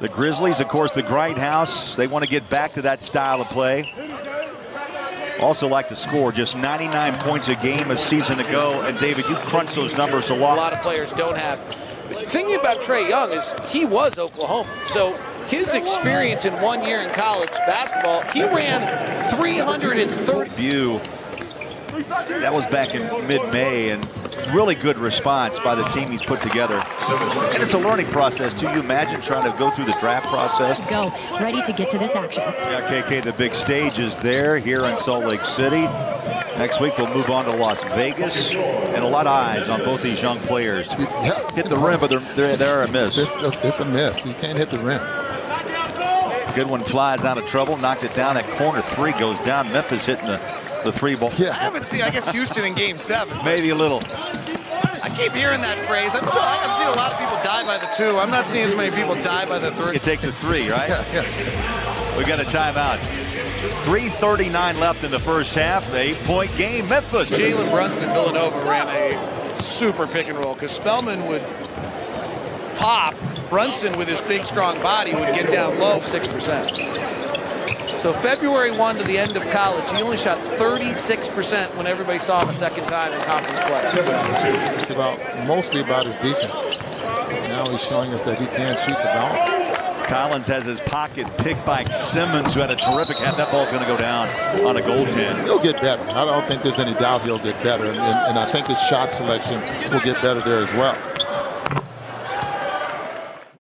The Grizzlies, of course, the grindhouse. They want to get back to that style of play. Also like to score, just 99 points a game a season ago. And David, you crunch those numbers a lot. A lot of players don't have. The thing about Trae Young is he was Oklahoma. So his experience in 1 year in college basketball, he ran 330. That was back in mid-May, and really good response by the team he's put together. And it's a learning process, too. You imagine trying to go through the draft process. Go, ready to get to this action. Yeah, KK, the big stage is there here in Salt Lake City. Next week, we'll move on to Las Vegas. And a lot of eyes on both these young players. Yeah. Hit the rim, but they're a miss. It's a miss. You can't hit the rim. Good one flies out of trouble, knocked it down. That corner three goes down. Memphis hitting the three ball. Yeah. I haven't seen, I guess, Houston in Game 7. Maybe a little. I keep hearing that phrase. I've seen a lot of people die by the two. I'm not seeing as many people die by the three. You take the three, right? Yeah. We got a timeout. 3:39 left in the first half. 8-point game, Memphis. Jalen Brunson and Villanova ran a super pick and roll because Spellman would pop. Brunson, with his big, strong body, would get down low 6%. So February 1 to the end of college, he only shot 36% when everybody saw him a second time in conference play. Mostly about his defense. Now he's showing us that he can shoot the ball. Collins has his pocket picked by Simmons, who had a terrific half. That ball's going to go down on a goaltend. He'll get better. I don't think there's any doubt he'll get better. And I think his shot selection will get better there as well.